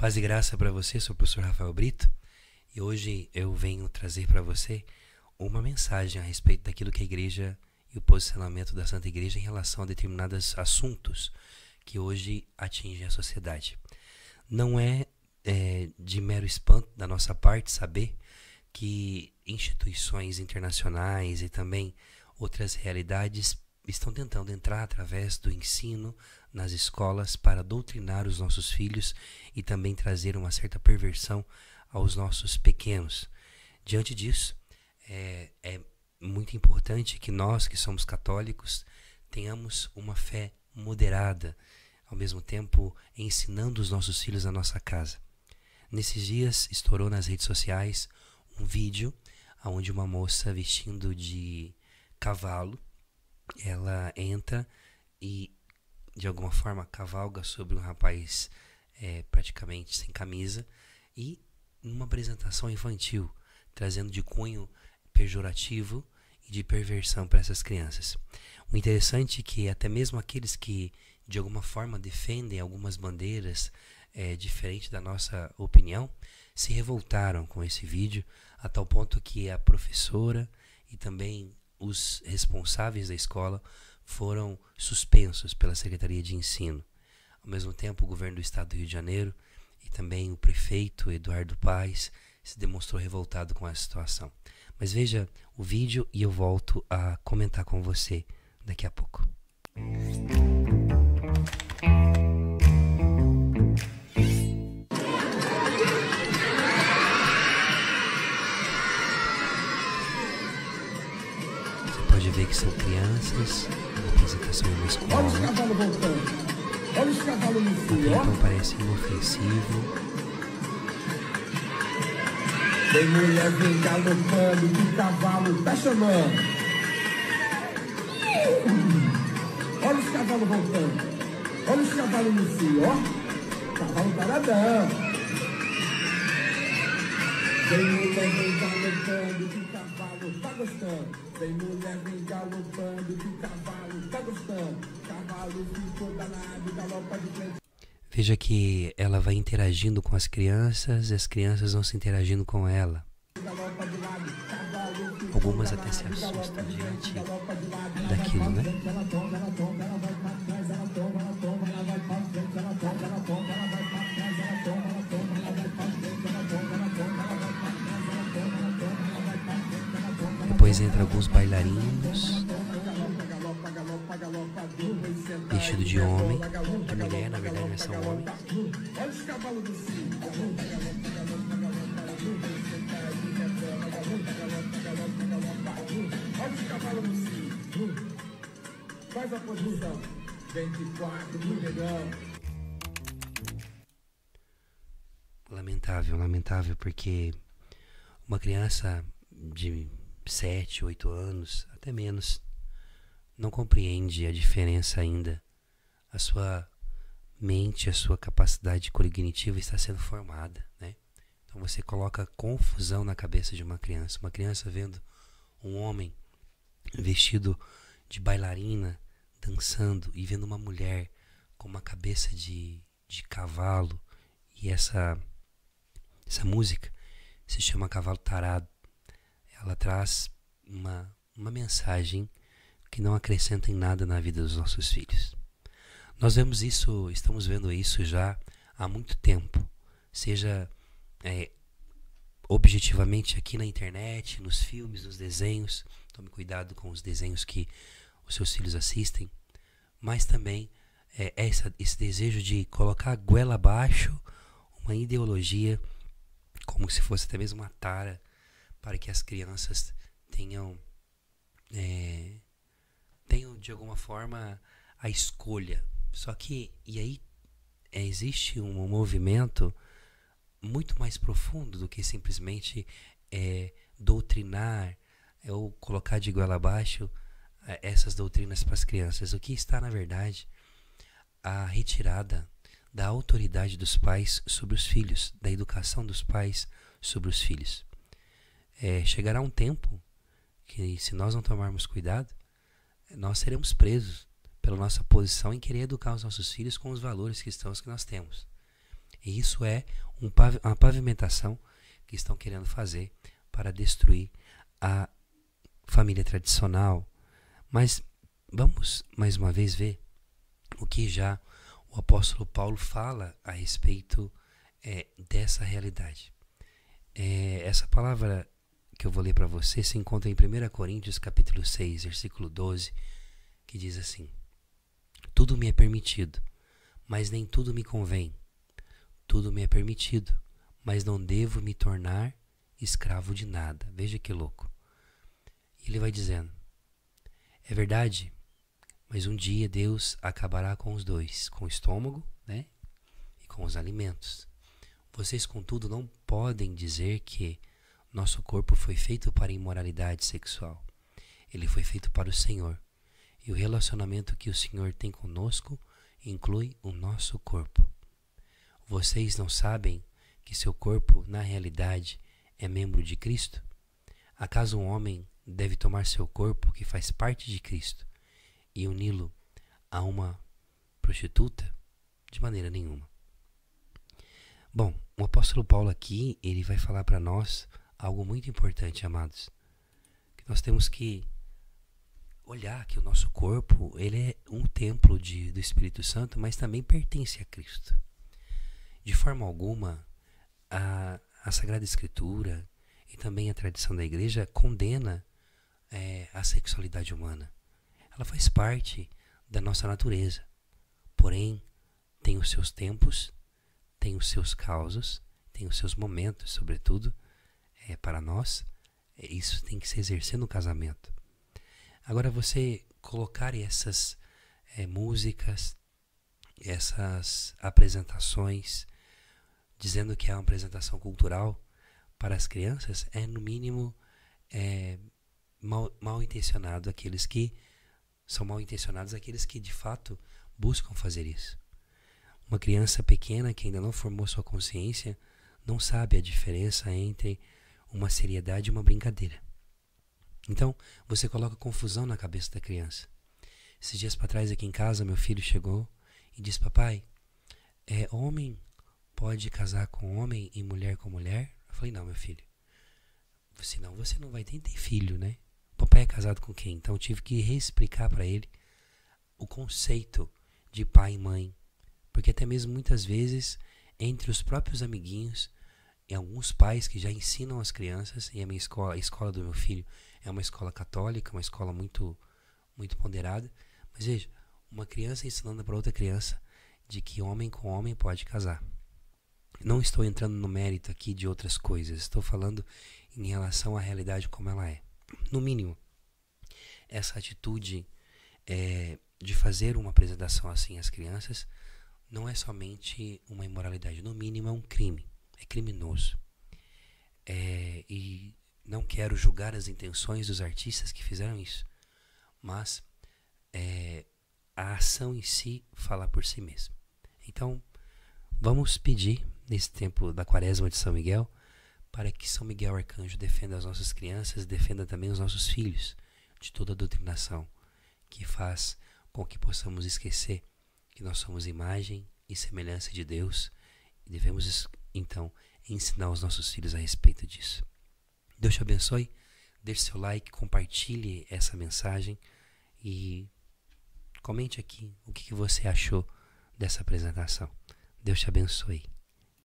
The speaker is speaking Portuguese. Paz e graça para você, sou o professor Rafael Brito e hoje eu venho trazer para você uma mensagem a respeito daquilo que a igreja e o posicionamento da Santa Igreja em relação a determinados assuntos que hoje atingem a sociedade. Não é de mero espanto da nossa parte saber que instituições internacionais e também outras realidades estão tentando entrar através do ensino nas escolas para doutrinar os nossos filhos e também trazer uma certa perversão aos nossos pequenos. Diante disso, é muito importante que nós que somos católicos tenhamos uma fé moderada, ao mesmo tempo ensinando os nossos filhos na nossa casa. Nesses dias estourou nas redes sociais um vídeo onde uma moça vestindo de cavalo, ela entra e de alguma forma cavalga sobre um rapaz praticamente sem camisa e numa apresentação infantil, trazendo de cunho pejorativo e de perversão para essas crianças. O interessante é que até mesmo aqueles que de alguma forma defendem algumas bandeiras diferente da nossa opinião se revoltaram com esse vídeo, a tal ponto que a professora e também os responsáveis da escola foram suspensos pela Secretaria de Ensino. Ao mesmo tempo, o governo do estado do Rio de Janeiro e também o prefeito Eduardo Paes se demonstrou revoltado com essa situação. Mas veja o vídeo e eu volto a comentar com você daqui a pouco. Que são crianças, uma apresentação em escola. Olha os cavalos voltando. Olha os cavalos no fio, ó. Parece inofensivo. Tem mulher vem galopando, que cavalo tá chamando. Olha os cavalos voltando. Olha os cavalos no fio, ó. Cavalo paradão. Tem mulher vem galopando, que cavalo tá gostando. Tem mulher vem galopando, que o cavalo tá gostando. Cavalo ficou danado, galopa de frente. Veja que ela vai interagindo com as crianças e as crianças vão se interagindo com ela. Galopa de lado, cavalo ficou. Algumas até se assustam diante daquilo, né? Ela toma, ela toma, ela vai pra trás, ela toma, ela toma, ela vai pra frente, ela toma, ela toma, ela vai pra trás, ela toma, ela toma, ela vai pra frente, ela toma, ela toma, ela vai pra trás, ela toma, ela toma, ela vai pra frente, ela toma. Depois entra alguns bailarinos, vestido de homem, de mulher, na verdade não são homens. Lamentável, lamentável, porque uma criança de 7, 8 anos, até menos, não compreende a diferença ainda. A sua mente, a sua capacidade cognitiva está sendo formada, né? Então você coloca confusão na cabeça de uma criança. Uma criança vendo um homem vestido de bailarina, dançando, e vendo uma mulher com uma cabeça de cavalo, e essa música se chama Cavalo Tarado. Ela traz uma mensagem que não acrescenta em nada na vida dos nossos filhos. Nós vemos isso, estamos vendo isso já há muito tempo, seja objetivamente aqui na internet, nos filmes, nos desenhos. Tome cuidado com os desenhos que os seus filhos assistem, mas também esse desejo de colocar a goela abaixo uma ideologia, como se fosse até mesmo uma tara, para que as crianças tenham de alguma forma a escolha. Só que, e aí existe um movimento muito mais profundo do que simplesmente doutrinar ou colocar de goela abaixo essas doutrinas para as crianças. O que está, na verdade, a retirada da autoridade dos pais sobre os filhos, da educação dos pais sobre os filhos. Chegará um tempo que, se nós não tomarmos cuidado, nós seremos presos pela nossa posição em querer educar os nossos filhos com os valores cristãos que nós temos. E isso é uma pavimentação que estão querendo fazer para destruir a família tradicional. Mas vamos mais uma vez ver o que já o apóstolo Paulo fala a respeito dessa realidade. Essa palavra que eu vou ler para você se encontra em 1 Coríntios capítulo 6, versículo 12, que diz assim: tudo me é permitido, mas nem tudo me convém. Tudo me é permitido, mas não devo me tornar escravo de nada. Veja que louco. Ele vai dizendo: é verdade, mas um dia Deus acabará com os dois, com o estômago, né, e com os alimentos. Vocês, contudo, não podem dizer que nosso corpo foi feito para a imoralidade sexual. Ele foi feito para o Senhor. E o relacionamento que o Senhor tem conosco inclui o nosso corpo. Vocês não sabem que seu corpo, na realidade, é membro de Cristo? Acaso um homem deve tomar seu corpo, que faz parte de Cristo, e uni-lo a uma prostituta? De maneira nenhuma. Bom, o apóstolo Paulo aqui, ele vai falar para nós algo muito importante, amados. Que nós temos que olhar que o nosso corpo, ele é um templo do Espírito Santo, mas também pertence a Cristo. De forma alguma, a Sagrada Escritura e também a tradição da Igreja condena a sexualidade humana. Ela faz parte da nossa natureza, porém tem os seus tempos, tem os seus causos, tem os seus momentos, sobretudo para nós. Isso tem que se exercer no casamento. Agora, você colocar essas músicas, essas apresentações, dizendo que é uma apresentação cultural para as crianças, é no mínimo mal intencionado. Aqueles que são mal intencionados, aqueles que de fato buscam fazer isso. Uma criança pequena que ainda não formou sua consciência não sabe a diferença entre uma seriedade e uma brincadeira. Então, você coloca confusão na cabeça da criança. Esses dias para trás aqui em casa, meu filho chegou e disse: papai, homem pode casar com homem e mulher com mulher? Eu falei: não, meu filho, senão você não vai ter filho, né? Papai é casado com quem? Então eu tive que reexplicar para ele o conceito de pai e mãe. Porque até mesmo muitas vezes, entre os próprios amiguinhos, e alguns pais que já ensinam as crianças, e a escola do meu filho é uma escola católica, uma escola muito, muito ponderada. Mas veja, uma criança ensinando para outra criança de que homem com homem pode casar. Não estou entrando no mérito aqui de outras coisas, estou falando em relação à realidade como ela é. No mínimo, essa atitude de fazer uma apresentação assim às crianças não é somente uma imoralidade, no mínimo é um crime, é criminoso. E não quero julgar as intenções dos artistas que fizeram isso, mas a ação em si fala por si mesma. Então, vamos pedir, nesse tempo da Quaresma de São Miguel, para que São Miguel Arcanjo defenda as nossas crianças, defenda também os nossos filhos de toda a doutrinação que faz com que possamos esquecer que nós somos imagem e semelhança de Deus, e devemos então ensinar os nossos filhos a respeito disso. Deus te abençoe, deixe seu like, compartilhe essa mensagem e comente aqui o que você achou dessa apresentação. Deus te abençoe.